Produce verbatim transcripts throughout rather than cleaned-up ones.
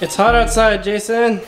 It's hot outside, Jason.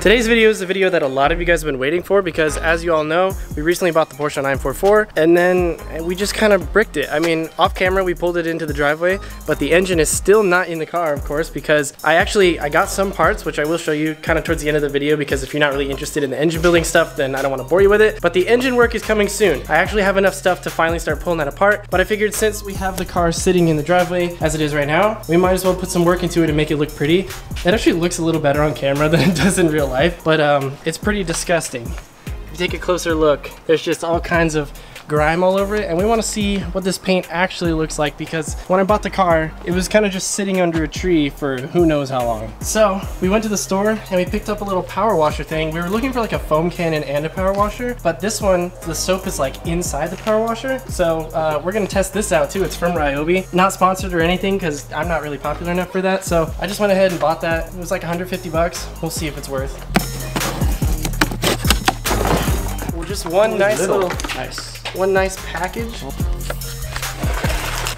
Today's video is a video that a lot of you guys have been waiting for because, as you all know, we recently bought the Porsche nine four four and then we just kind of bricked it. I mean, off camera, we pulled it into the driveway, but the engine is still not in the car, of course, because I actually, I got some parts, which I will show you kind of towards the end of the video, because if you're not really interested in the engine building stuff, then I don't want to bore you with it. But the engine work is coming soon. I actually have enough stuff to finally start pulling that apart, but I figured since we have the car sitting in the driveway as it is right now, we might as well put some work into it and make it look pretty. It actually looks a little better on camera than it does in real life. Life, but um, it's pretty disgusting. If you take a closer look, there's just all kinds of grime all over it, and we want to see what this paint actually looks like, because when I bought the car, it was kind of just sitting under a tree for who knows how long. So we went to the store and we picked up a little power washer thing. We were looking for like a foam cannon and a power washer, but this one, the soap is like inside the power washer. So uh, we're gonna test this out too. It's from Ryobi, not sponsored or anything, because I'm not really popular enough for that. So I just went ahead and bought that. It was like one hundred fifty bucks. We'll see if it's worth. Well, just one Holy nice little, little nice. One nice package.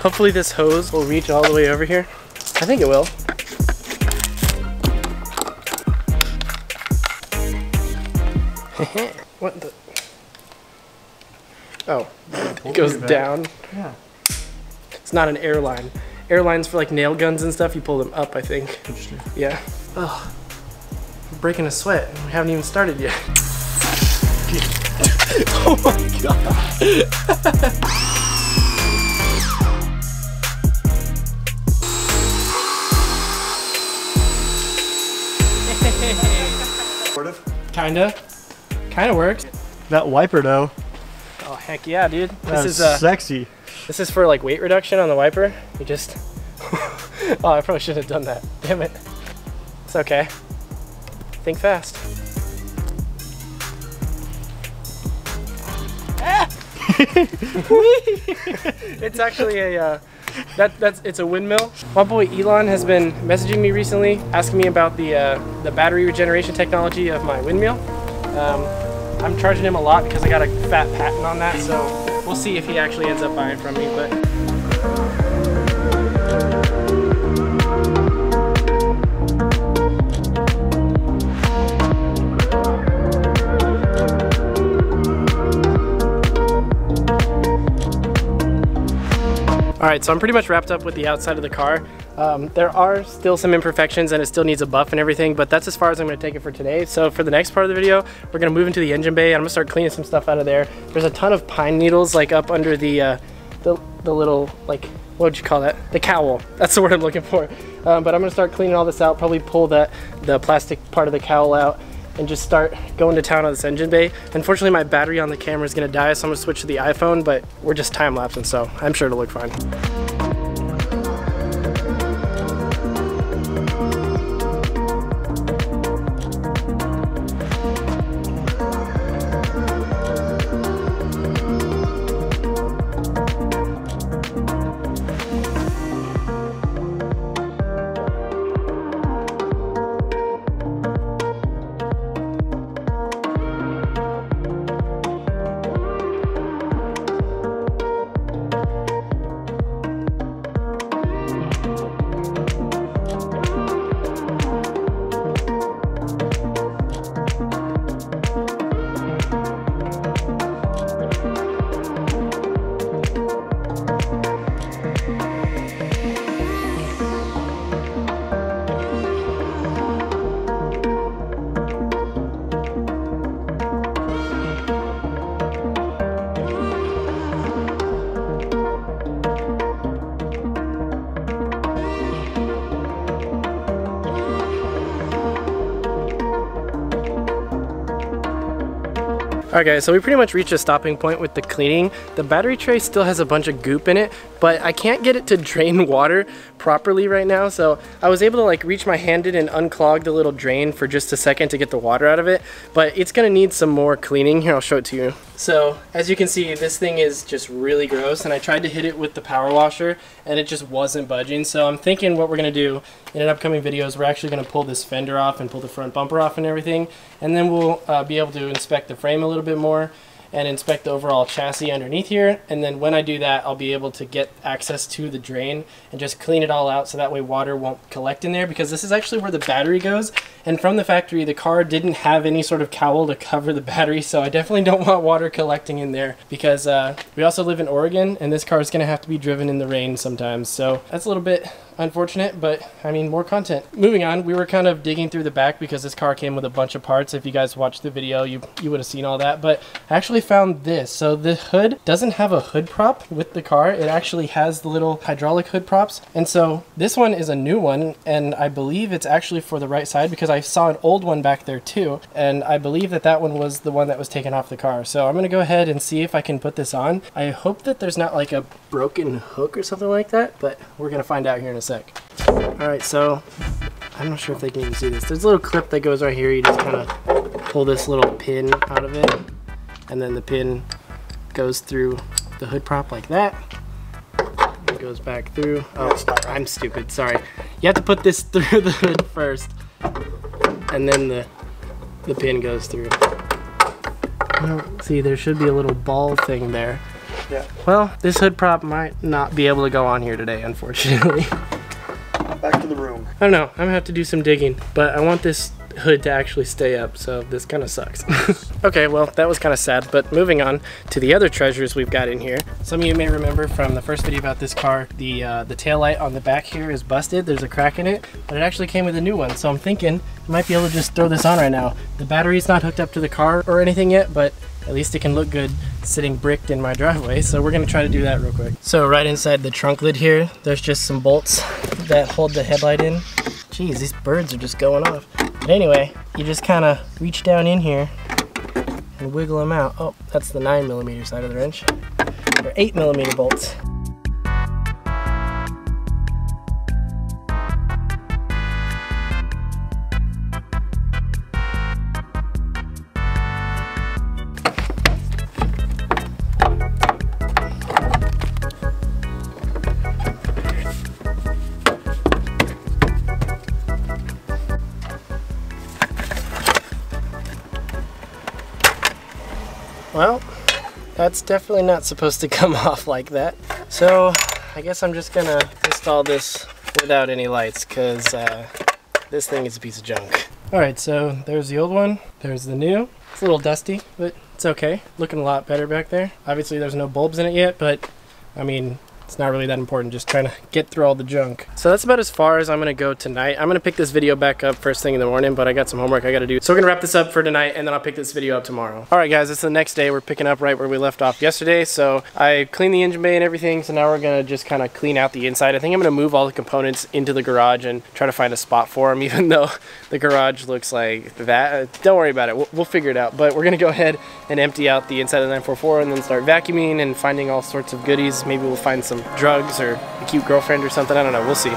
Hopefully this hose will reach all the way over here. I think it will. What the? Oh, it goes down. Yeah. It's not an airline. Airlines for like nail guns and stuff, you pull them up, I think. Interesting. Yeah. Oh, I'm breaking a sweat. We haven't even started yet. Oh my god. Kinda. Kinda works. That wiper though. Oh heck yeah, dude. This is uh, sexy. This is for like weight reduction on the wiper. You just oh, I probably shouldn't have done that. Damn it. It's okay. Think fast. It's actually a uh, that that's it's a windmill. My boy Elon has been messaging me recently, asking me about the uh, the battery regeneration technology of my windmill. Um, I'm charging him a lot because I got a fat patent on that, so we'll see if he actually ends up buying from me. But all right, so I'm pretty much wrapped up with the outside of the car. Um, there are still some imperfections and it still needs a buff and everything, but that's as far as I'm gonna take it for today. So for the next part of the video, we're gonna move into the engine bay and I'm gonna start cleaning some stuff out of there. There's a ton of pine needles like up under the, uh, the, the little, like, what would you call that? The cowl, that's the word I'm looking for. Um, but I'm gonna start cleaning all this out, probably pull that the plastic part of the cowl out and just start going to town on this engine bay. Unfortunately, my battery on the camera is gonna die, so I'm gonna switch to the iPhone, but we're just time-lapsing, so I'm sure it'll look fine. Alright guys, so we pretty much reached a stopping point with the cleaning. The battery tray still has a bunch of goop in it, but I can't get it to drain water properly right now, so I was able to like reach my hand in and unclog the little drain for just a second to get the water out of it, but it's gonna need some more cleaning. Here, I'll show it to you. So as you can see, this thing is just really gross, and I tried to hit it with the power washer and it just wasn't budging. So I'm thinking what we're gonna do in an upcoming video is we're actually gonna pull this fender off and pull the front bumper off and everything, and then we'll uh, be able to inspect the frame a little bit more and inspect the overall chassis underneath here. And then when I do that, I'll be able to get access to the drain and just clean it all out so that way water won't collect in there, because this is actually where the battery goes. And from the factory, the car didn't have any sort of cowl to cover the battery, so I definitely don't want water collecting in there, because uh, we also live in Oregon and this car is going to have to be driven in the rain sometimes. So that's a little bit unfortunate, but I mean, more content. Moving on, we were kind of digging through the back because this car came with a bunch of parts. If you guys watched the video, you you would have seen all that, but I actually found this. So the hood doesn't have a hood prop with the car. It actually has the little hydraulic hood props. And so this one is a new one, and I believe it's actually for the right side, because I saw an old one back there too, and I believe that that one was the one that was taken off the car. So I'm gonna go ahead and see if I can put this on. I hope that there's not like a broken hook or something like that, but we're gonna find out here in a sec. All right, so I'm not sure if they can even see this. There's a little clip that goes right here. You just kind of pull this little pin out of it, and then the pin goes through the hood prop like that. It goes back through. Oh, I'm stupid, sorry. You have to put this through the hood first, and then the, the pin goes through. Well, see, there should be a little ball thing there. Yeah. Well, this hood prop might not be able to go on here today, unfortunately. Back to the room. I don't know, I'm gonna have to do some digging, but I want this hood to actually stay up, so this kind of sucks. Okay, well, that was kind of sad, but moving on to the other treasures we've got in here. Some of you may remember from the first video about this car, the uh, the taillight on the back here is busted. There's a crack in it, but it actually came with a new one, so I'm thinking I might be able to just throw this on right now. The battery's not hooked up to the car or anything yet, but at least it can look good sitting bricked in my driveway, so we're gonna try to do that real quick. So right inside the trunk lid here, there's just some bolts that hold the headlight in. Jeez, these birds are just going off. But anyway, you just kind of reach down in here and wiggle them out. Oh, that's the nine millimeter side of the wrench. They're eight millimeter bolts. Well, that's definitely not supposed to come off like that. So I guess I'm just gonna install this without any lights, because uh, this thing is a piece of junk. All right, so there's the old one, there's the new. It's a little dusty, but it's okay. Looking a lot better back there. Obviously there's no bulbs in it yet, but I mean, it's not really that important, just trying to get through all the junk. So that's about as far as I'm gonna go tonight. I'm gonna pick this video back up first thing in the morning, but I got some homework I gotta do. So we're gonna wrap this up for tonight, and then I'll pick this video up tomorrow. All right guys, it's the next day. We're picking up right where we left off yesterday. So I cleaned the engine bay and everything, so now we're gonna just kind of clean out the inside. I think I'm gonna move all the components into the garage and try to find a spot for them, even though the garage looks like that. Don't worry about it, we'll, we'll figure it out. But we're gonna go ahead and empty out the inside of the nine four four and then start vacuuming and finding all sorts of goodies. Maybe we'll find some drugs or a cute girlfriend or something. I don't know, we'll see.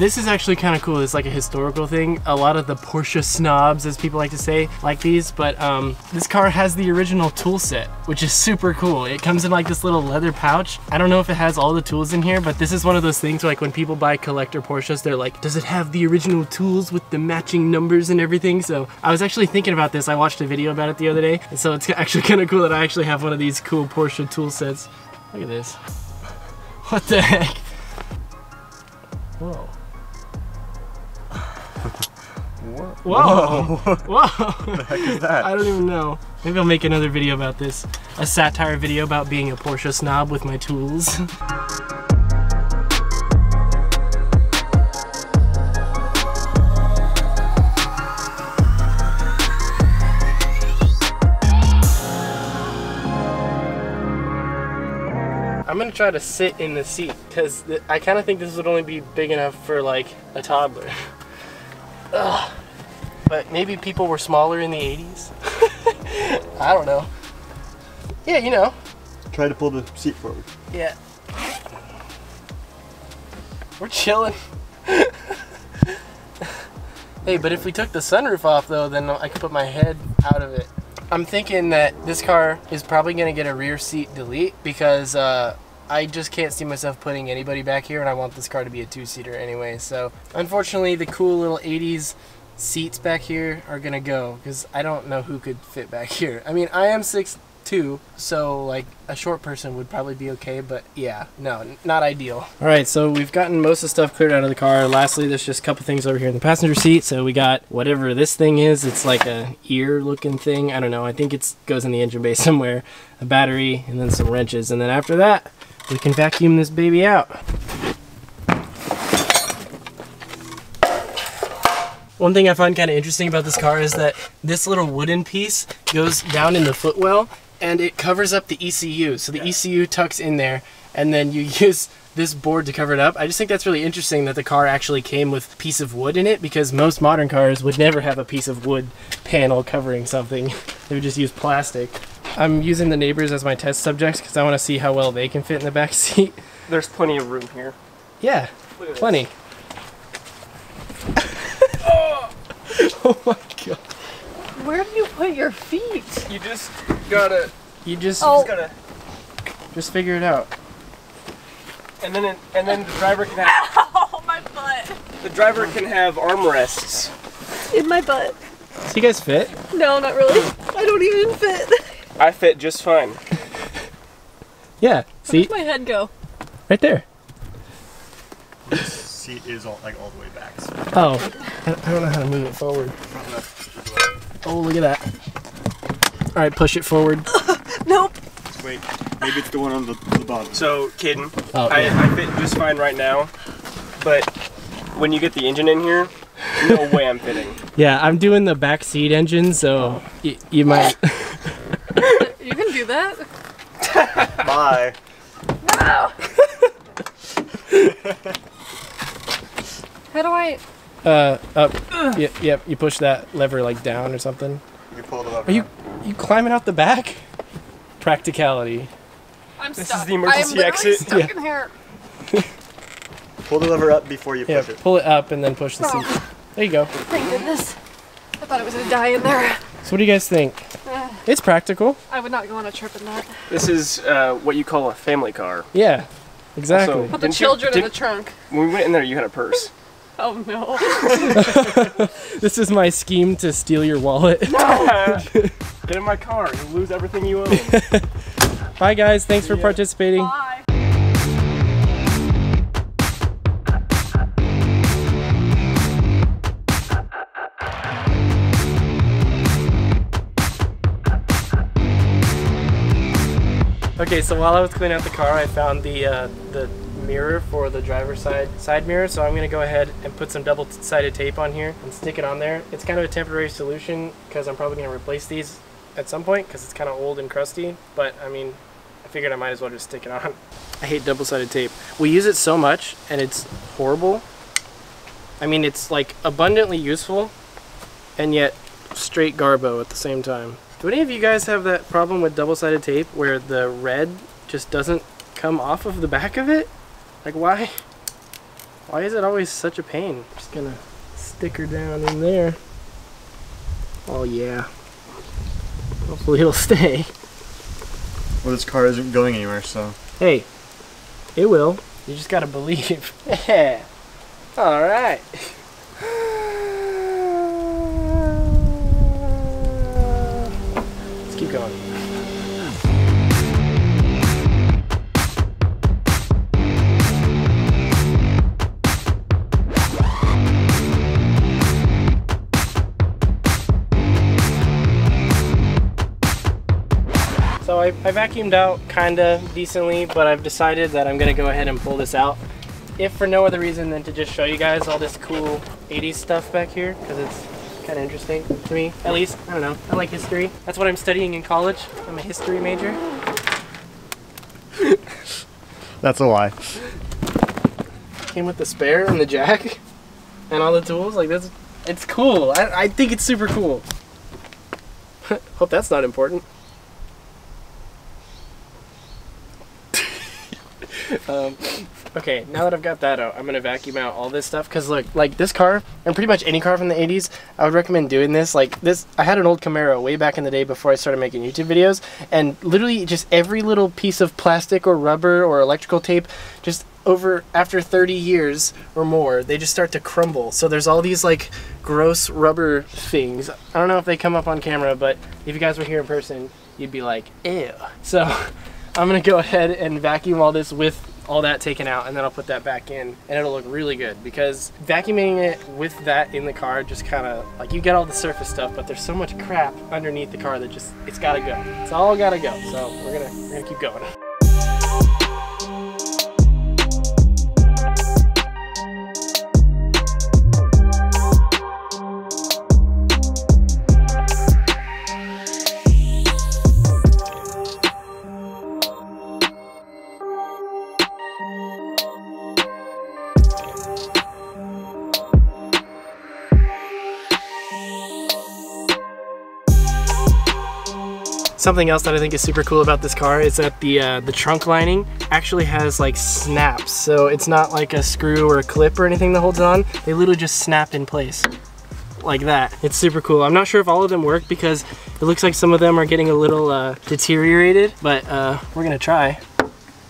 This is actually kind of cool. It's like a historical thing. A lot of the Porsche snobs, as people like to say, like these, but um, this car has the original tool set, which is super cool. It comes in like this little leather pouch. I don't know if it has all the tools in here, but this is one of those things where, like, when people buy collector Porsches, they're like, does it have the original tools with the matching numbers and everything? So I was actually thinking about this. I watched a video about it the other day, and so it's actually kind of cool that I actually have one of these cool Porsche tool sets. Look at this. What the heck? Whoa. Whoa! Whoa! What the heck is that? I don't even know. Maybe I'll make another video about this. A satire video about being a Porsche snob with my tools. I'm gonna try to sit in the seat, because I kind of think this would only be big enough for like a toddler. Ugh. But maybe people were smaller in the eighties. I don't know. Yeah, you know. Try to pull the seat forward. Yeah. We're chilling. Hey, but if we took the sunroof off though, then I could put my head out of it. I'm thinking that this car is probably going to get a rear seat delete because uh, I just can't see myself putting anybody back here, and I want this car to be a two-seater anyway. So unfortunately, the cool little eighties seats back here are going to go because I don't know who could fit back here. I mean, I am six two, so like a short person would probably be okay, but yeah, no, not ideal. All right, so we've gotten most of the stuff cleared out of the car. Lastly, there's just a couple things over here in the passenger seat. So we got whatever this thing is. It's like a ear looking thing. I don't know. I think it goes in the engine bay somewhere, a battery, and then some wrenches. And then after that, we can vacuum this baby out. One thing I find kind of interesting about this car is that this little wooden piece goes down in the footwell and it covers up the E C U. So the E C U tucks in there and then you use this board to cover it up. I just think that's really interesting that the car actually came with a piece of wood in it, because most modern cars would never have a piece of wood panel covering something. They would just use plastic. I'm using the neighbors as my test subjects because I want to see how well they can fit in the back seat. There's plenty of room here. Yeah, plenty. Oh! Oh my god. Where do you put your feet? You just gotta... You just, oh. just gotta... Just figure it out. And then it, and then the driver can have... Ow, my butt! The driver can have armrests. In my butt. So you guys fit? No, not really. I don't even fit. I fit just fine. Yeah, see? Where did my head go? Right there. This seat is all, like all the way back. So. Oh, I don't know how to move it forward. Front left. Oh, look at that. All right, push it forward. Uh, nope. Wait, maybe it's the one on the, the bottom. So, Kaidan, oh, I, yeah. I fit just fine right now, but when you get the engine in here, no way I'm fitting. Yeah, I'm doing the back seat engine, so oh. y you might... You can do that. Bye. No. How do I? Uh, up. Yep, yep. Yeah, yeah, you push that lever like down or something. You pull the lever. Are you you climbing out the back? Practicality. I'm this stuck. This is the emergency exit. Stuck yeah. in here. Pull the lever up before you yeah, push it. Pull it up and then push the oh. seat. There you go. Thank goodness. I thought it was gonna die in there. So what do you guys think? It's practical. I would not go on a trip in that. This is uh, what you call a family car. Yeah, exactly. Also, put the children you, did, in the trunk. When we went in there, you had a purse. Oh, no. This is my scheme to steal your wallet. No! Get in my car. You'll lose everything you own. Bye, guys. Thanks for participating. Bye. Okay, so while I was cleaning out the car, I found the uh, the mirror for the driver's side side mirror. So I'm gonna go ahead and put some double-sided tape on here and stick it on there. It's kind of a temporary solution because I'm probably gonna replace these at some point because it's kind of old and crusty. But I mean, I figured I might as well just stick it on. I hate double-sided tape. We use it so much, and it's horrible. I mean, it's like abundantly useful, and yet straight garbo at the same time. Do any of you guys have that problem with double-sided tape where the red just doesn't come off of the back of it? Like why? Why is it always such a pain? I'm just gonna stick her down in there. Oh yeah. Hopefully it'll stay. Well, this car isn't going anywhere, so. Hey, it will. You just gotta believe. Yeah. All right. Keep going. So I, I vacuumed out kinda decently, but I've decided that I'm gonna go ahead and pull this out. If for no other reason than to just show you guys all this cool eighties stuff back here, because it's kind of interesting to me, at least. I don't know. I like history. That's what I'm studying in college. I'm a history major. That's a lie. Came with the spare and the jack and all the tools. Like that's, it's cool. I, I think it's super cool. Hope that's not important. um, Okay, now that I've got that out, I'm going to vacuum out all this stuff. Because look, like this car, and pretty much any car from the eighties, I would recommend doing this. Like this, I had an old Camaro way back in the day before I started making YouTube videos. And literally just every little piece of plastic or rubber or electrical tape, just over after thirty years or more, they just start to crumble. So there's all these like gross rubber things. I don't know if they come up on camera, but if you guys were here in person, you'd be like, ew. So I'm going to go ahead and vacuum all this with all that taken out, and then I'll put that back in and it'll look really good, because vacuuming it with that in the car just kind of like, you get all the surface stuff, but there's so much crap underneath the car that just, it's gotta go. It's all gotta go. So we're gonna, we're gonna keep going. Something else that I think is super cool about this car is that the uh, the trunk lining actually has like snaps. So it's not like a screw or a clip or anything that holds it on. They literally just snap in place like that. It's super cool. I'm not sure if all of them work because it looks like some of them are getting a little uh, deteriorated, but uh, we're gonna try.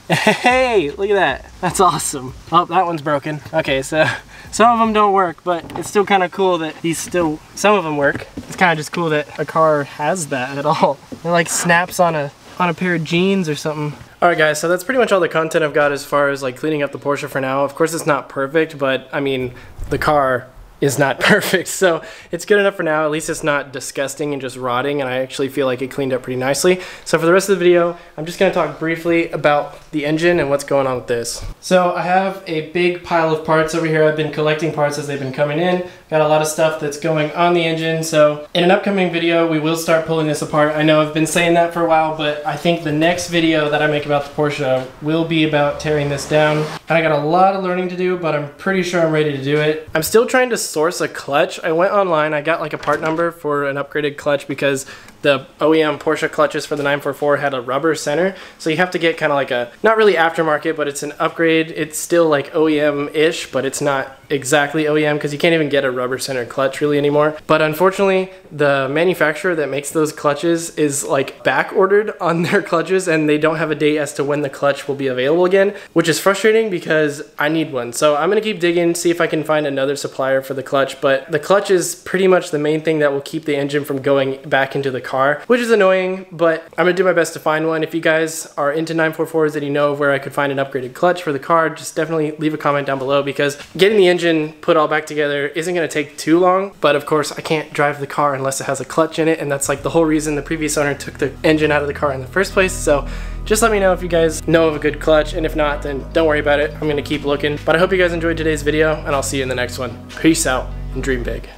Hey, look at that. That's awesome. Oh, that one's broken. Okay, so some of them don't work, but it's still kind of cool that these still, some of them work. It's kind of just cool that a car has that at all. It like snaps on a on a pair of jeans or something. All right guys, so that's pretty much all the content I've got as far as like cleaning up the Porsche for now. Of course it's not perfect, but I mean, the car is not perfect. So it's good enough for now. At least it's not disgusting and just rotting, and I actually feel like it cleaned up pretty nicely. So for the rest of the video, I'm just gonna talk briefly about the engine and what's going on with this. So I have a big pile of parts over here. I've been collecting parts as they've been coming in. Got a lot of stuff that's going on the engine. So in an upcoming video, we will start pulling this apart. I know I've been saying that for a while, but I think the next video that I make about the Porsche will be about tearing this down. And I got a lot of learning to do, but I'm pretty sure I'm ready to do it. I'm still trying to source a clutch. I went online, I got like a part number for an upgraded clutch because the O E M Porsche clutches for the nine four four had a rubber center. So you have to get kind of like a, not really aftermarket, but it's an upgrade. It's still like O E M-ish, but it's not exactly O E M because you can't even get a rubber center clutch really anymore. But unfortunately, the manufacturer that makes those clutches is like back ordered on their clutches, and they don't have a date as to when the clutch will be available again, which is frustrating because I need one. So I'm gonna keep digging, see if I can find another supplier for the clutch, but the clutch is pretty much the main thing that will keep the engine from going back into the car, which is annoying, but I'm gonna do my best to find one. If you guys are into nine four fours and you know where I could find an upgraded clutch for the car, just definitely leave a comment down below, because getting the engine put all back together isn't gonna take too long, but of course I can't drive the car unless it has a clutch in it, and that's like the whole reason the previous owner took the engine out of the car in the first place. So just let me know if you guys know of a good clutch, and if not, then don't worry about it. I'm gonna keep looking, but I hope you guys enjoyed today's video, and I'll see you in the next one. Peace out and dream big.